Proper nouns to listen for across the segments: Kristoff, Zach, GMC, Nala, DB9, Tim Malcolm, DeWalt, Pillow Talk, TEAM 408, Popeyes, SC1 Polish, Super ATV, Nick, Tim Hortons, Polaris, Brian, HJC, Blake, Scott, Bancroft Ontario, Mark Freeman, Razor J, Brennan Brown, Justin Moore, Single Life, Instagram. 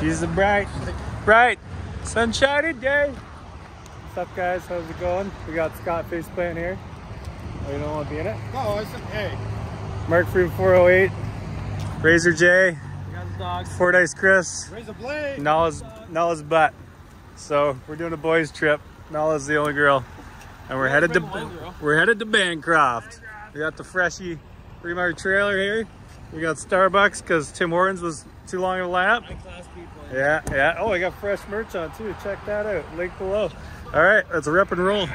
She's a bright, sunshiny day. What's up, guys? How's it going? We got Scott face plant here. Oh, you don't want to be in it? No, I said, hey. Mark Freeman 408. Razor J. Fordyce Chris. Razor Blake. Nala's butt. So we're doing a boys trip. Nala's the only girl. And we're headed to Bancroft. We got the Freshie 3-mile trailer here. We got Starbucks because Tim Hortons was too long of a lap. Yeah, yeah. Oh, I got fresh merch on too. Check that out. Link below. All right, let's rep and roll.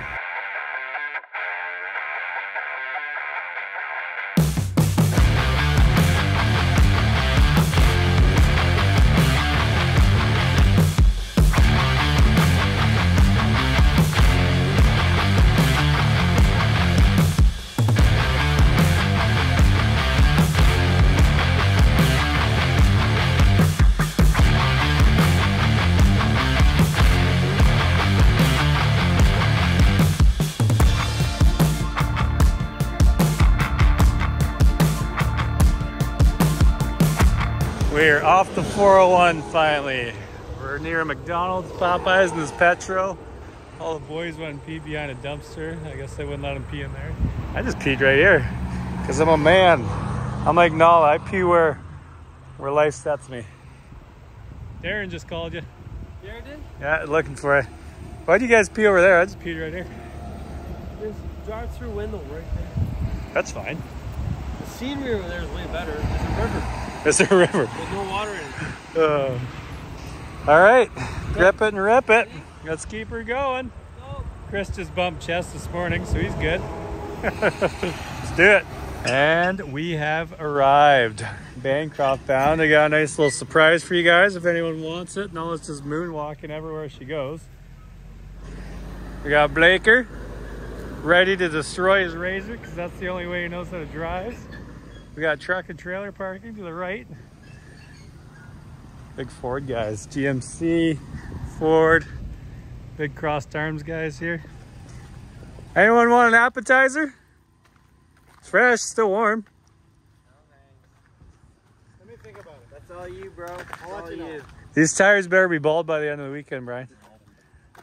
We're off the 401 finally. We're near McDonald's, Popeyes, and this Petro. All the boys went and peed behind a dumpster. I guess they wouldn't let them pee in there. I just peed right here because I'm a man. I'm like Nala. I pee where life sets me. Darren just called you. Darren did? Yeah, looking for it. Why'd you guys pee over there? I just peed right here. There's a drive-through window right there. That's fine. The scenery over there is way better. There's a river. It's a river. There's no water in it. All right, grip it and rip it. Let's keep her going. Go. Chris just bumped chest this morning, so he's good. Let's do it. And we have arrived. Bancroft bound. I got a nice little surprise for you guys if anyone wants it. Nala's just moonwalking everywhere she goes. We got Blaker ready to destroy his Razor because that's the only way he knows how to drive. We got truck and trailer parking to the right. Big Ford guys, GMC, Ford, big crossed arms guys here. Anyone want an appetizer? It's fresh, still warm. Let me think about it. That's all you, bro. All you. These tires better be bald by the end of the weekend, Brian.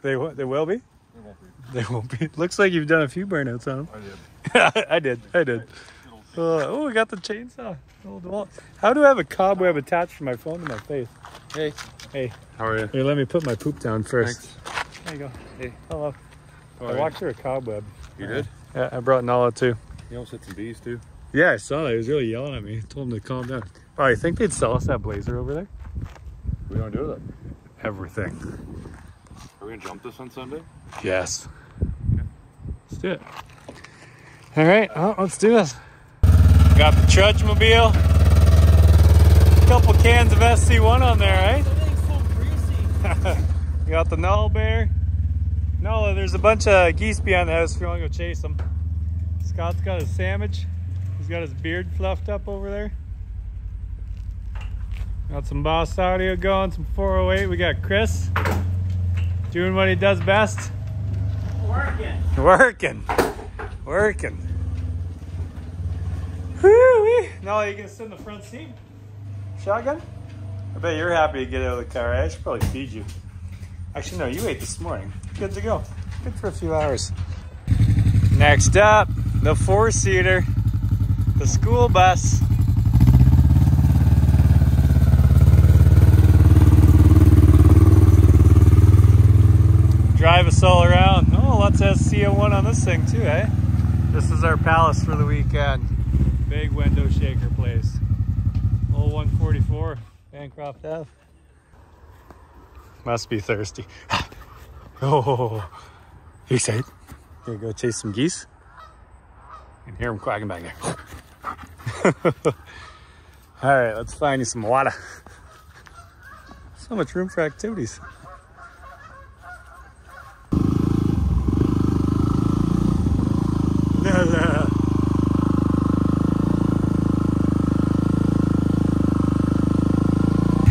They will be? They won't be. Looks like you've done a few burnouts on them. I did. Oh, we got the chainsaw. How do I have a cobweb attached from my phone to my face? Hey. Hey. How are you? Here, let me put my poop down first. Thanks. There you go. Hey. Hello. I walked through a cobweb. You did? Yeah, I brought Nala too. You almost hit some bees too? Yeah, I saw that. He was really yelling at me. I told him to calm down. Oh, you think they'd sell us that Blazer over there? We don't do that. Everything. Are we going to jump this on Sunday? Yes. Okay. Let's do it. All right. Well, let's do this. Got the trudge mobile. A couple cans of SC1 on there, right? Everything's so greasy. We got the Nala bear. Nala, there's a bunch of geese behind the house if you want to go chase them. Scott's got his sandwich. He's got his beard fluffed up over there. Got some Boss Audio going, some 408. We got Chris doing what he does best. Working. Woo-wee. Nala, you gonna sit in the front seat? Shotgun? I bet you're happy to get out of the car, right? I should probably feed you. Actually, no, you ate this morning. Good to go. Good for a few hours. Next up, the 4-seater, the school bus. Drive us all around. Oh, lots of SC1 on this thing too, eh? This is our palace for the weekend. Big window shaker place. Old 144 Bancroft Ave. Must be thirsty. Oh, you excited? Gonna go chase some geese. You can hear them quacking back there. All right, let's find you some water. So much room for activities.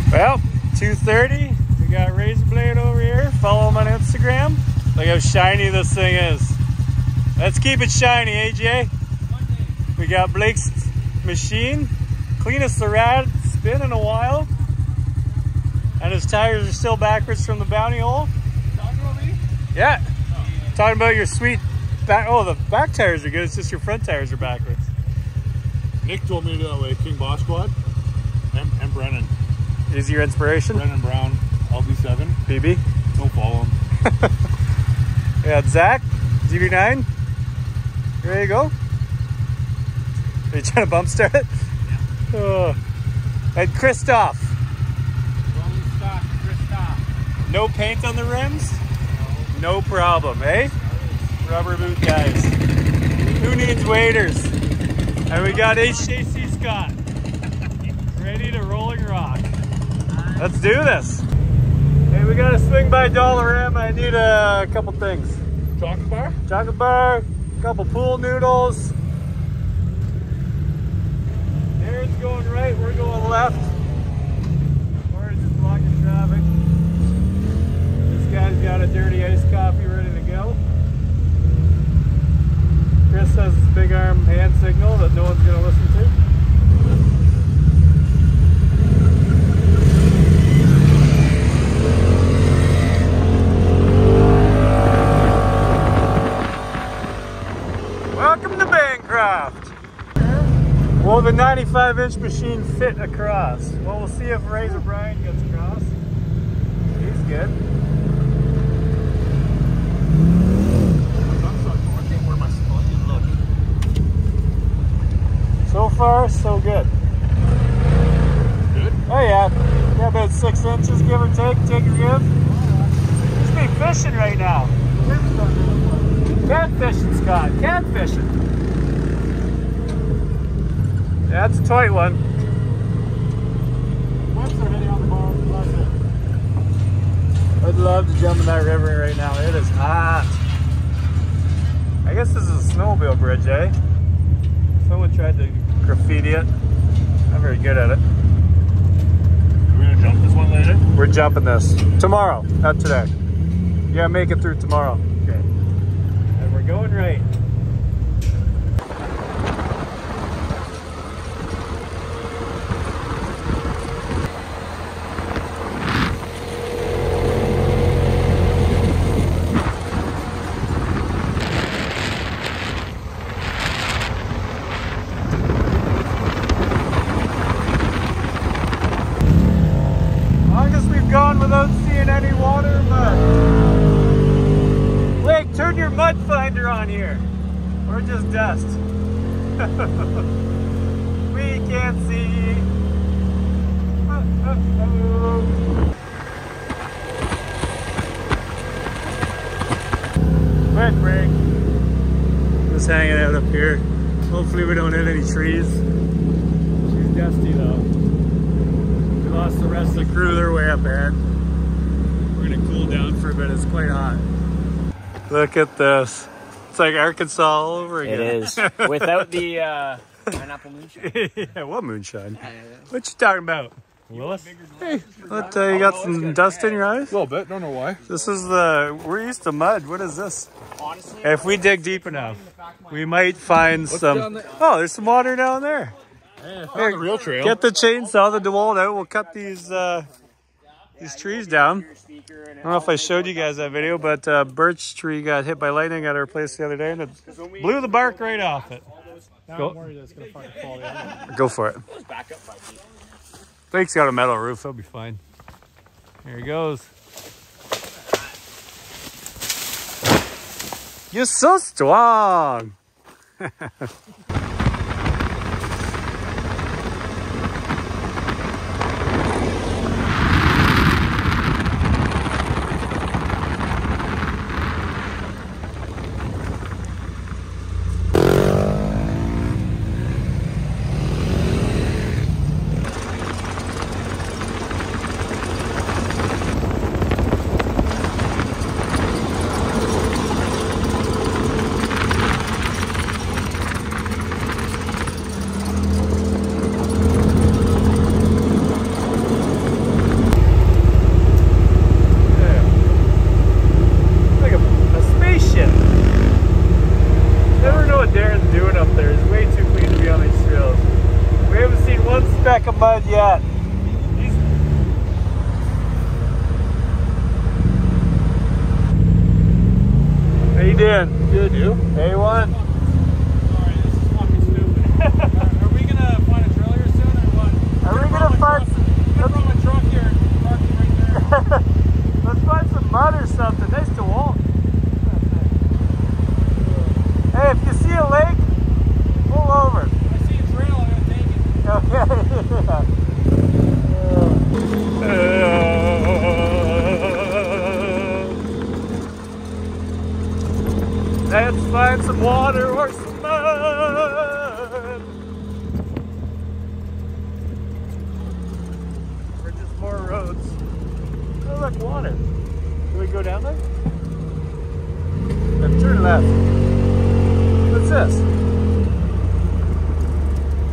Well, 2:30, we got Razor Blade over here. Follow him on Instagram. Look how shiny this thing is. Let's keep it shiny, AJ. We got Blake's machine. Cleanest Surrat, it's been in a while. And his tires are still backwards from the bounty hole. Talking about me? Yeah. Oh. Talking about your sweet back. Oh, the back tires are good. It's just your front tires are backwards. Nick told me to do that way. King Boss Squad and Brennan. Is your inspiration? Brennan Brown, LB7. BB. Don't follow him. Yeah, Zach, DB9. You ready to go? Are you trying to bump start it? Yeah. And Kristoff. No paint on the rims? No problem, eh? Rubber boot guys. Who needs waders? And we got HJC Scott. Ready to roll and rock. Let's do this. Hey, we got to swing by Dollarama. I need a couple things. Chocolate bar? Chocolate bar, a couple pool noodles. Aaron's going right, we're going left. Or just blocking traffic. Guy's got a dirty iced coffee ready to go. Chris has his big arm hand signal that no one's going to listen to. Welcome to Bancroft! Will the 95-inch machine fit across? Well, we'll see if Razor Brian gets across. He's good. So far, so good. Good? Oh yeah. Yeah, about 6 inches, give or take. Take or give. Just be fishing right now. Cat fishing, Scott. Cat fishing. Yeah, that's a tight one. Whips are hitting on the bottom. That's it. I'd love to jump in that river right now. It is hot. I guess this is a snowmobile bridge, eh? Someone tried to graffiti it. I'm very good at it. Are we gonna jump this one later? We're jumping this. Tomorrow, not today. You gotta make it through tomorrow. Okay. And we're going right. Hanging out up here. Hopefully we don't hit any trees. She's dusty though. We lost the rest of the crew. They're way up ahead. We're gonna cool down for a bit. It's quite hot. Look at this. It's like Arkansas all over again. It is. Without the pineapple moonshine. Yeah, what moonshine? What you talking about? Willis? Hey, what, you got some dust in your eyes? A little bit. Don't know why. This is the... We're used to mud. What is this? Honestly, if we dig deep enough, we might find some... There? Oh, there's some water down there. Hey, here, the real trail. Get the chainsaw, the DeWalt out. We'll cut these trees down. I don't know if I showed you guys that video, but a birch tree got hit by lightning at our place the other day, and it blew the bark right off it. Go. Go for it. Blake's got a metal roof. He'll be fine. Here he goes. You're so strong. Mud yet. He's you doing? Good, you? A1? Sorry, this is fucking stupid. Are we going to find a trailer soon or what? Are we going to find... Let's run my truck here and park it right there. Let's find some mud or something. Nice to walk. Hey, if you see a lake, pull over. I see a trail, I'm going to take it. Okay. Let's find some water or some mud. Or just more roads. Oh, look, water. Can we go down there? And turn left. What's this?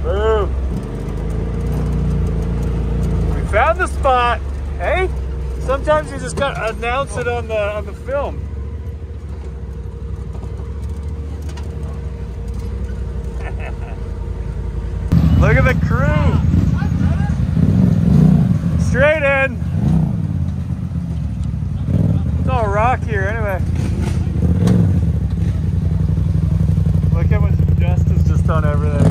Boom. We found the spot. Hey? Sometimes you just gotta announce it on the film. Look at the crew. Straight in. It's all rock here anyway. Look how much dust is just on everything.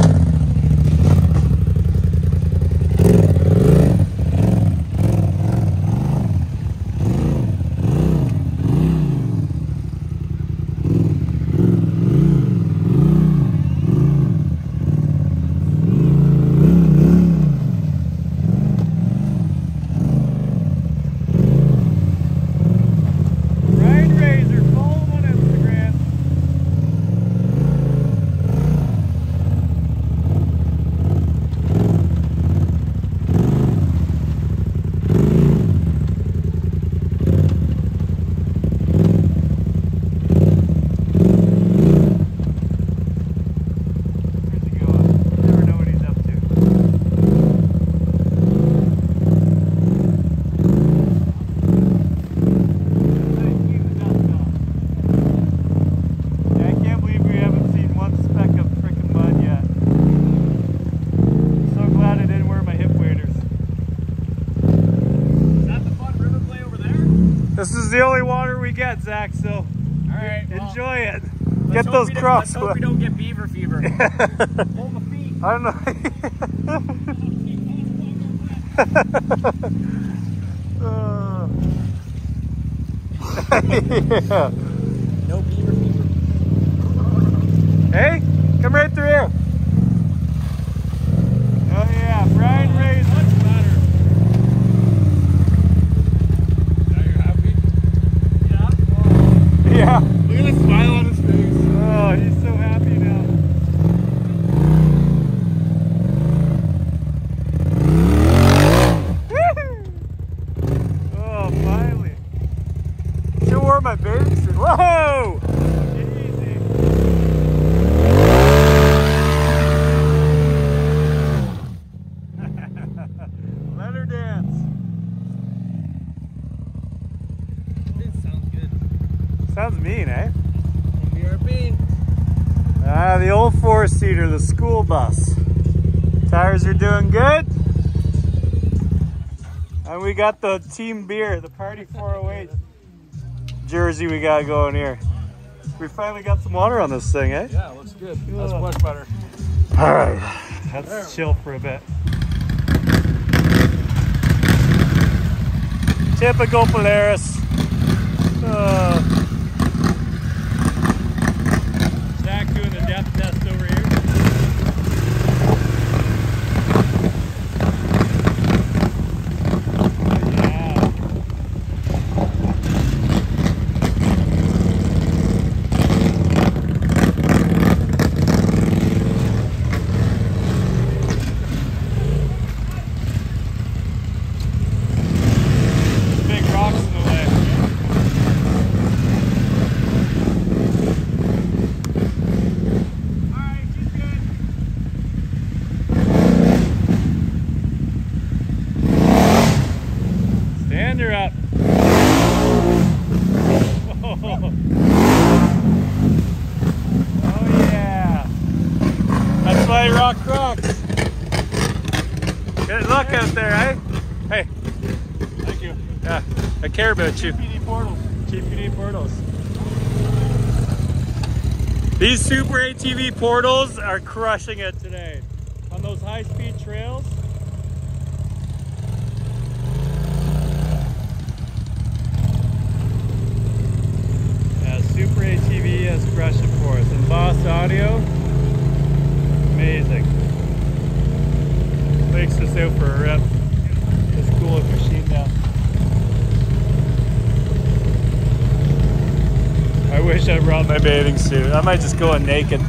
This is the only water we get, Zach, so all right, enjoy it. Get those crocs. Let's hope we don't get beaver fever. Hold my feet. I don't know. Yeah. No beaver fever. Hey, come right through here. Oh, yeah, Brian Razor. Yeah. Look at the smile on his face. Oh, he's so happy now. Woohoo! Oh, finally. Still wore my bathing suit. Whoa! Easy. Let her dance. Sounds mean, eh? BRB. Ah, the old four-seater, the school bus. Tires are doing good. And we got the team beer, the Party 408 jersey we got going here. We finally got some water on this thing, eh? Yeah, it looks good. Yeah. That's much better. All right, let's chill for a bit. Typical Polaris. Zach doing the depth test over here. Yeah. Big rocks in the way. Care about you. GPD portals. These Super ATV portals are crushing it today on those high-speed trails. Yeah, Super ATV has crushed it for us, and Boss Audio, amazing. Blake's just out for a rip. This coolest machine now. I wish I brought my bathing suit. I might just go in naked.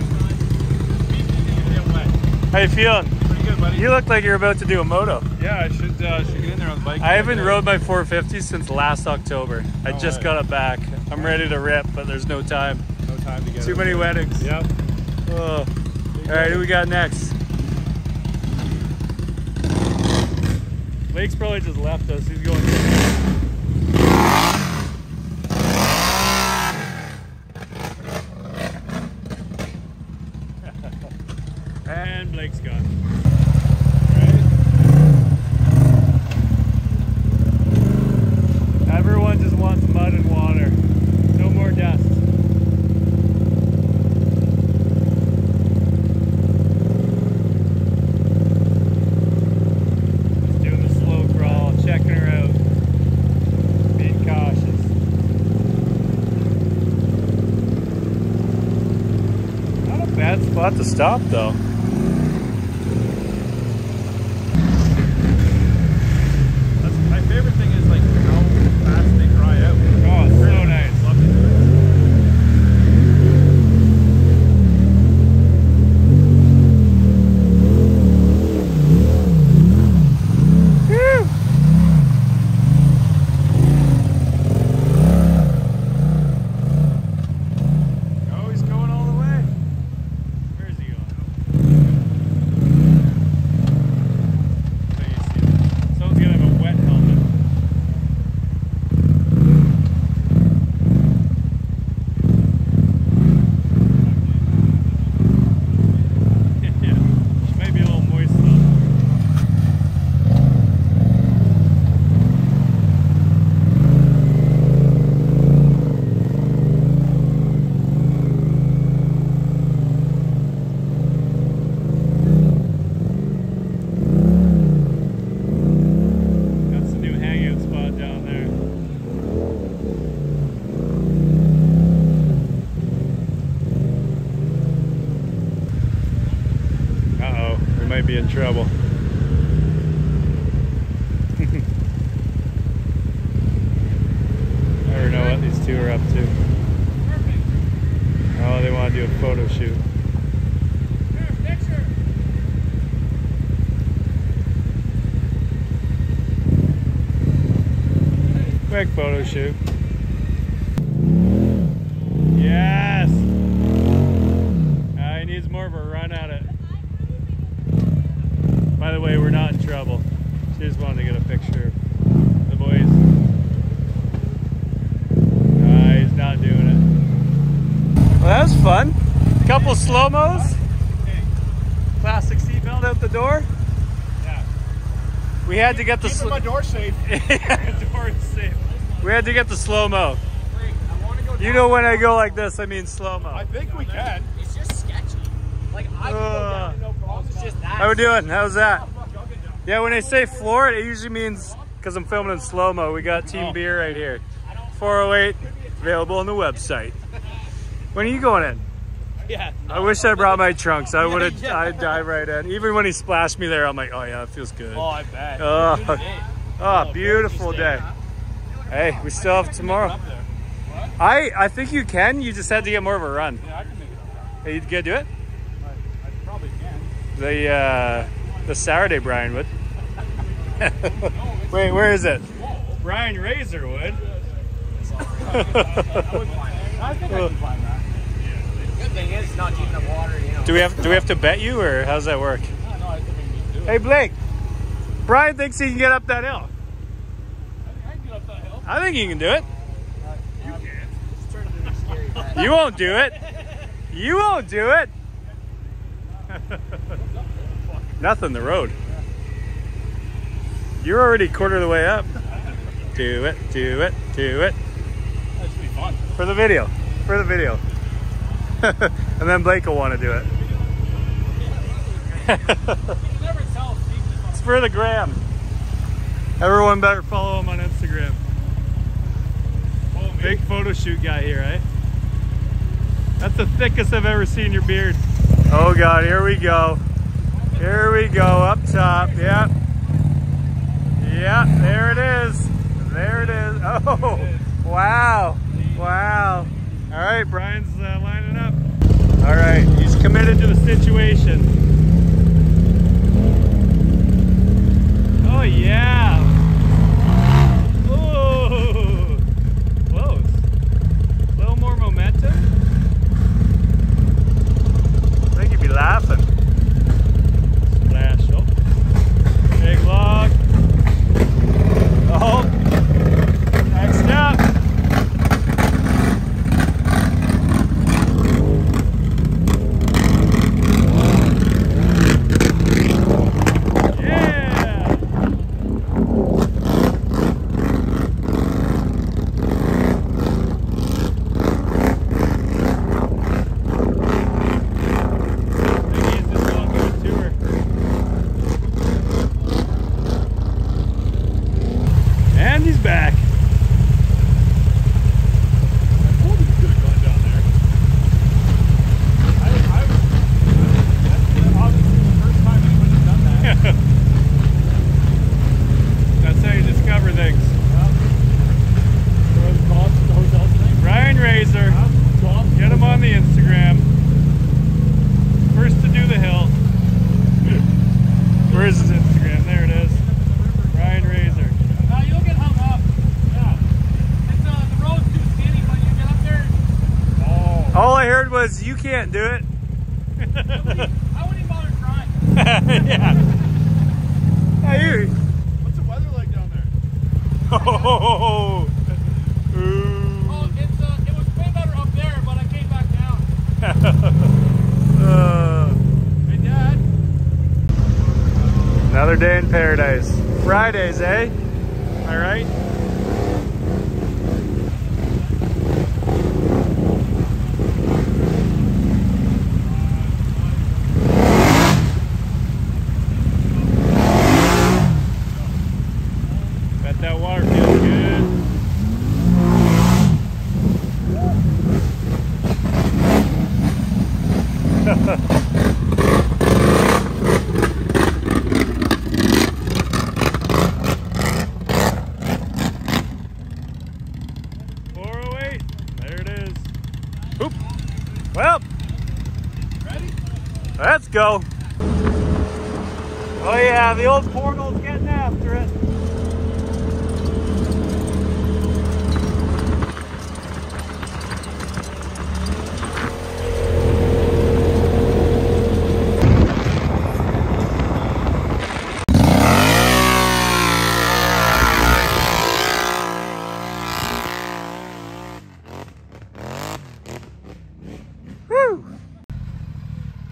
How you feeling? Pretty good, buddy. You look like you're about to do a moto. Yeah, I should get in there on the bike. I haven't rode my 450 since last October. I just got it back. I'm ready to rip, but there's no time. No time to get it. Too many weddings. Yep. Oh. All right, who we got next? Blake's probably just left us. He's going. And Blake's gone. Right? Everyone just wants mud and water. No more dust. Just doing the slow crawl, checking her out, being cautious. Not a bad spot to stop though. Trouble. Never know what these two are up to. Oh, they want to do a photo shoot. Picture. Quick photo shoot. Yes! He needs more of a run at it. By the way, we're not in trouble. She just wanted to get a picture of the boys. He's not doing it. Well, that was fun. A couple slow-mos. Plastic seatbelt out the door. Yeah. We had to get the slow-mo. Keeping my door safe. My door is safe. We had to get the slow-mo. You know when I go like this, I mean slow-mo. I think we can. It's just sketchy. Like, I can go down to no problem. It's just that. How we doing? How's that? Yeah, when I say floor, it usually means because I'm filming in slow-mo. We got Team Beer right here. 408, available on the website. When are you going in? Yeah. I wish I brought my trunks. I would have, I'd dive right in. Even when he splashed me there, I'm like, oh yeah, it feels good. Oh, I bet. Oh, beautiful day. Hey, we still have tomorrow. I think you can. You just had to get more of a run. Yeah, I can make it. Are you gonna do it? The Saturday Brian would. Wait, where is it? Brian Razor would. I think I can find that. Good thing is it's not deep in the water, you know. Do we have to bet you, or how's that work? No, I think we can do it. Hey Blake, Brian thinks he can get up that hill. I think I can get up that hill. I think you can do it. You can't. It's turning into scary, man. You won't do it. You won't do it. Nothing, the road. You're already quarter of the way up. Do it, do it, do it. That should be fun. For the video. For the video. And then Blake will want to do it. It's for the gram. Everyone better follow him on Instagram. Big photo shoot guy here, eh? That's the thickest I've ever seen your beard. Oh God, here we go. Here we go, up top, yep. Yep, there it is. There it is. Oh, wow, wow. All right, Brian's lining up. All right, he's committed to the situation. Oh yeah. Oh, close. A little more momentum. I think he'd be laughing. Splash, oh. Big log. Oh, next up. Can't do it. I wouldn't even bother trying. Yeah. Hey. What's the weather like down there? Oh. Oh, it was way better up there, but I came back down. Hey, Dad. Another day in paradise. Fridays, eh? All right. Go. Oh yeah, the old portal's getting after it.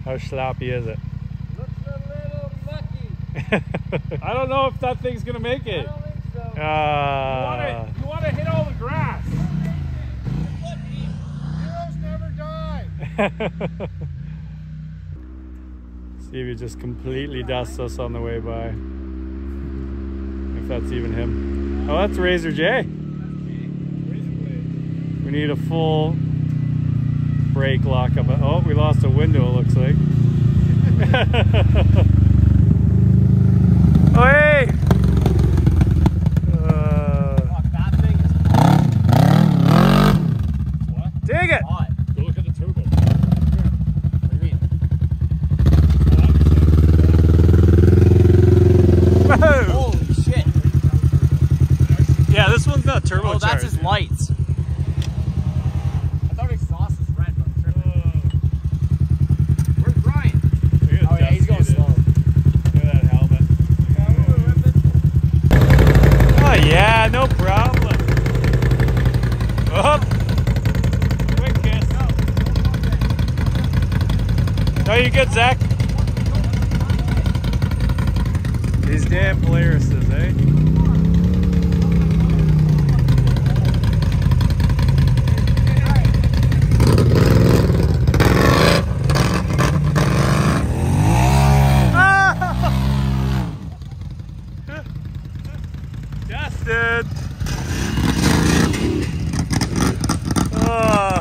How sloppy is it? Looks a little mucky. I don't know if that thing's gonna make it. I don't think so. You wanna hit all the grass. Heroes never die. See if he just completely dusts us on the way by. If that's even him. Oh, that's Razor J. We need a full brake lock up. Oh, we lost a window, it looks like. Oh, hey! That thing is hot. What? Dig it! Hot. Go look at the turbo. What do you mean? Whoa. Holy shit. Yeah, this one's not turbocharged. Oh, that's his lights. Yeah, no problem. Oh, quick kiss. Are you good, Zach? These damn Polarises, eh? Justin! Oh.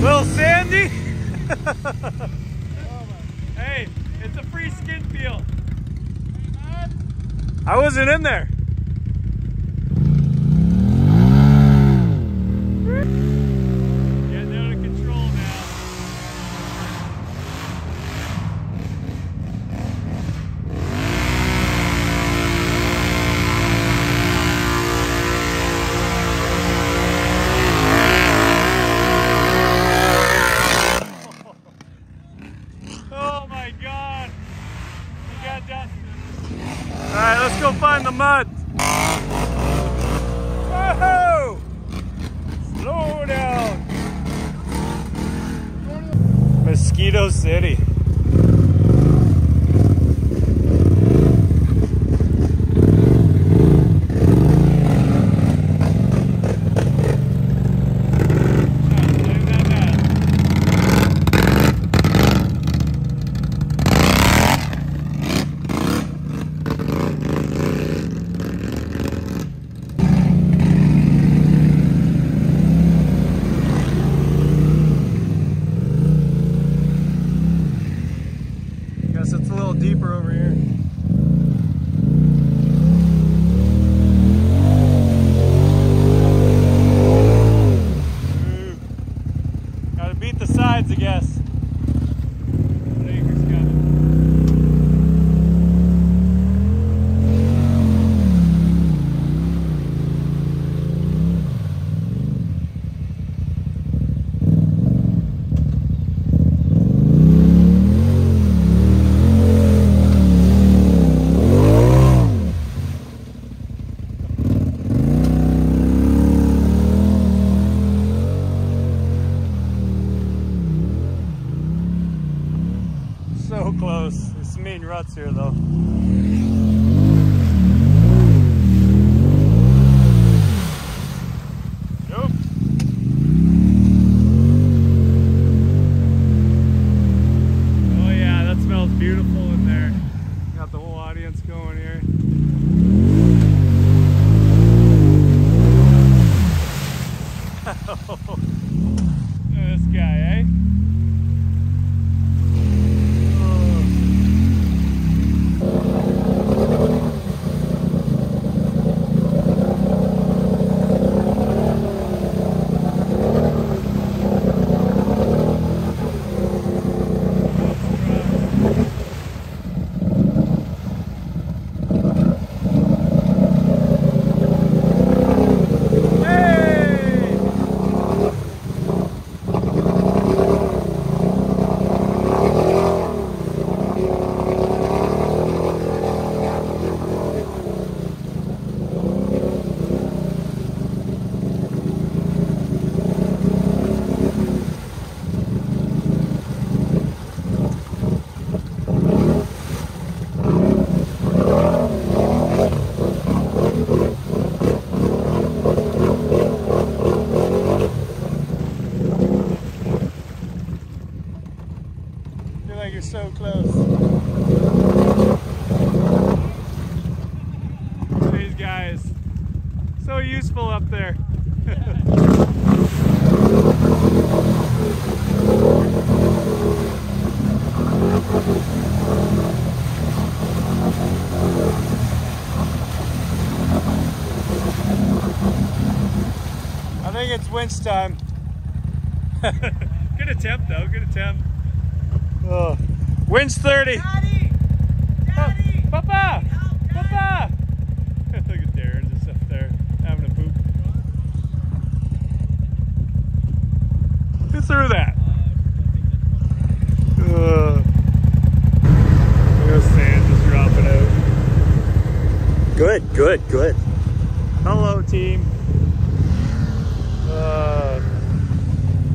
Little sandy? Hey, it's a free skin field. I wasn't in there. Getting out of control now. Oh my God. We got dust. All right, let's go find the mud. Whoa! Slow down. Mosquito City. Ruts here though. Winch time. Good attempt though, good attempt. Oh. Winch 30. Daddy! Daddy! Oh, Papa! Help, Papa! Look at Darren just up there having a poop. Who threw that? There's sand just dropping out. Good, good, good. Hello team.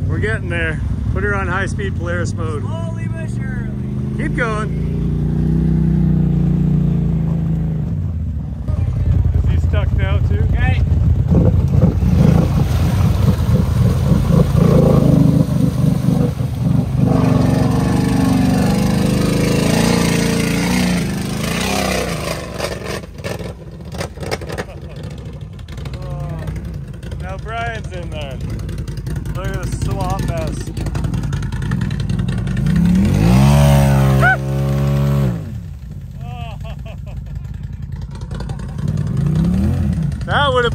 We're getting there. Put her on high-speed Polaris mode. Slowly but surely. Keep going. Is he stuck now too? Okay.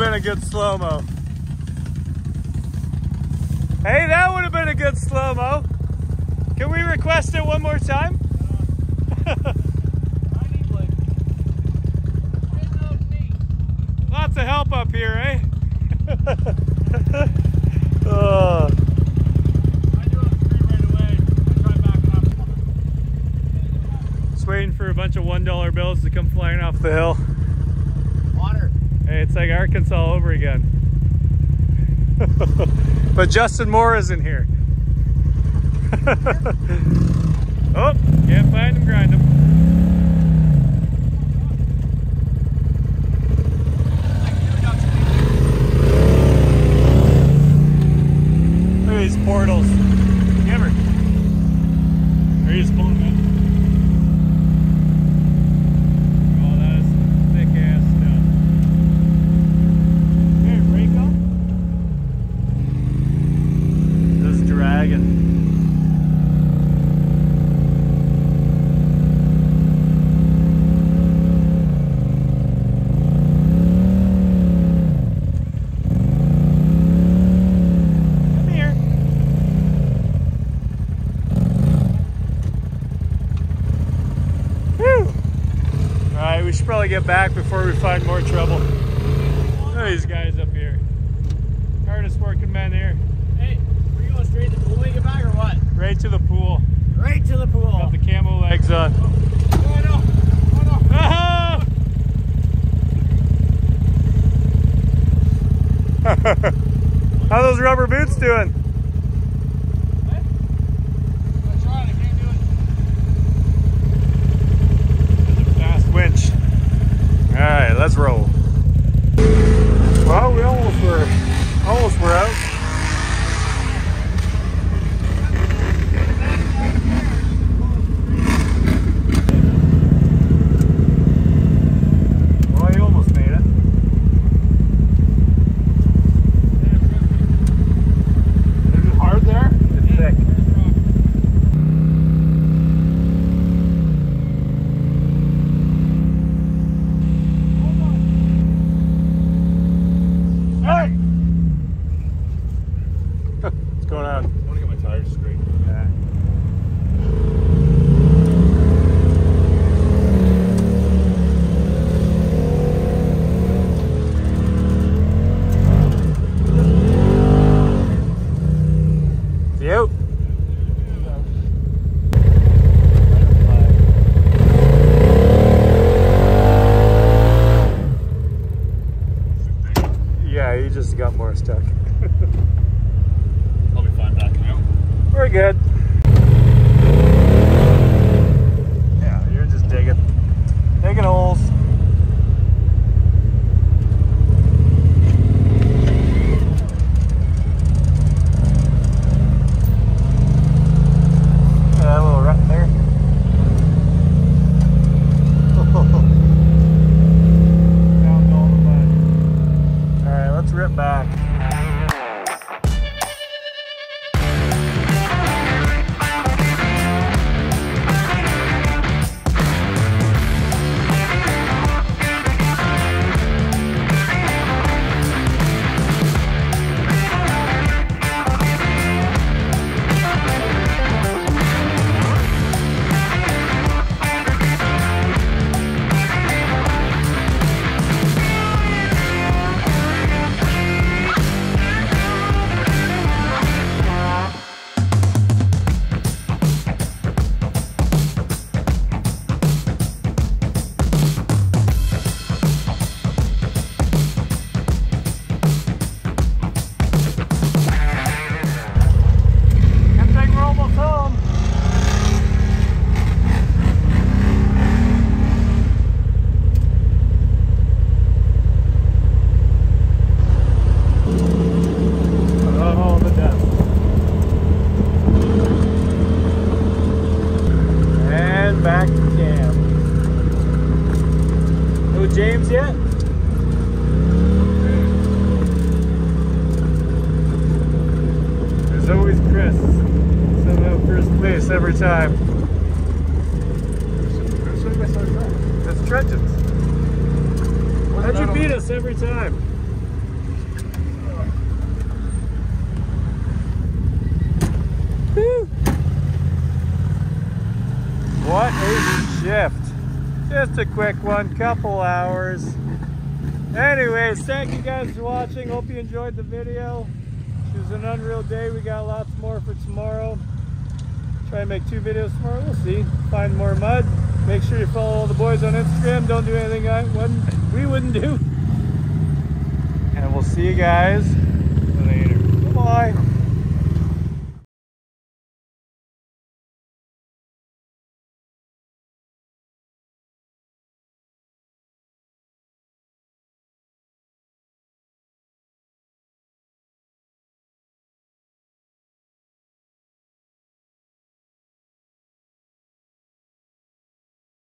been a good slow-mo. Hey, that would have been a good slow-mo. Can we request it one more time? I need Blake. Lots of help up here, eh? I do on three right away. I try backing up. Just waiting for a bunch of $1 bills to come flying off the hill. Water. Hey, it's like Arkansas over again. But Justin Moore isn't here. Oh, can't find him, grind him. Look at these portals. Hammer. Are you just pulling them in? Oh, that is some thick ass stuff. Hey, rake up. This dragon. Probably get back before we find more trouble. Look at these guys up here. Hardest working men here. Hey, are you going straight to the pool when you get back or what? Right to the pool. Right to the pool. Got the camo legs on. Oh, no. Oh, no. Ah! How are those rubber boots doing? I tried, I can't do it. There's a fast winch. Alright, let's roll. Well, we almost were out. Well, you almost made it. Is it hard there? It's thick. That's trenches. How'd you beat us every time? drift. Just a quick one, couple hours. Anyways, thank you guys for watching. Hope you enjoyed the video. It was an unreal day. We got lots more for tomorrow. Try to make 2 videos tomorrow. We'll see. Find more mud. Make sure you follow all the boys on Instagram. Don't do anything we wouldn't do. And we'll see you guys later. Bye-bye.